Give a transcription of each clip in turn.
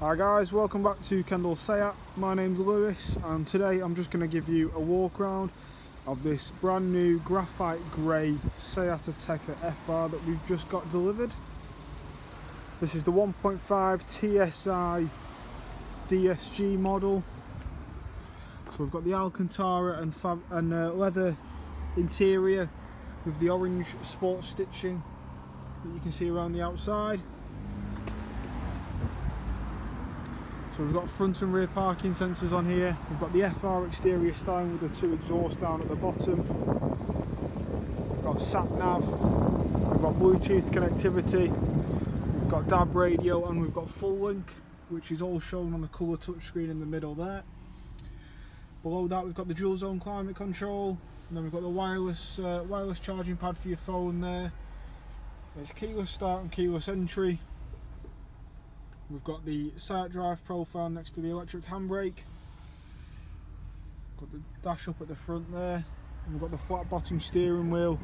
Hi guys, welcome back to Kendal Seat. My name's Lewis and today I'm just going to give you a walk around of this brand new graphite grey Seat Ateca FR that we've just got delivered. This is the 1.5 TSI DSG model. So we've got the Alcantara and leather interior with the orange sports stitching that you can see around the outside. So we've got front and rear parking sensors on here. We've got the FR exterior styling with the two exhausts down at the bottom. We've got sat nav. We've got Bluetooth connectivity. We've got DAB radio and we've got full link, which is all shown on the colour touchscreen in the middle there. Below that, we've got the dual zone climate control, and then we've got the wireless charging pad for your phone there. There's keyless start and keyless entry. We've got the Seat drive profile next to the electric handbrake. Got the dash up at the front there. And we've got the flat bottom steering wheel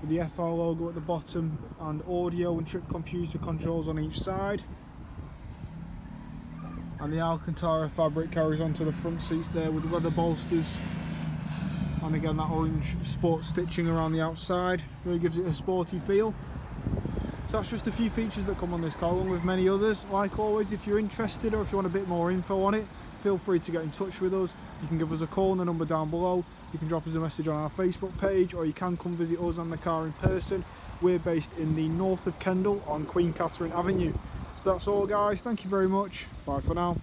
with the FR logo at the bottom and audio and trip computer controls on each side. And the Alcantara fabric carries onto the front seats there with leather bolsters. And again, that orange sports stitching around the outside really gives it a sporty feel. So that's just a few features that come on this car, along with many others. Like always, if you're interested or if you want a bit more info on it, feel free to get in touch with us. You can give us a call on the number down below. You can drop us a message on our Facebook page, or you can come visit us and the car in person. We're based in the north of Kendal on Queen Catherine Avenue. So that's all guys, thank you very much, bye for now.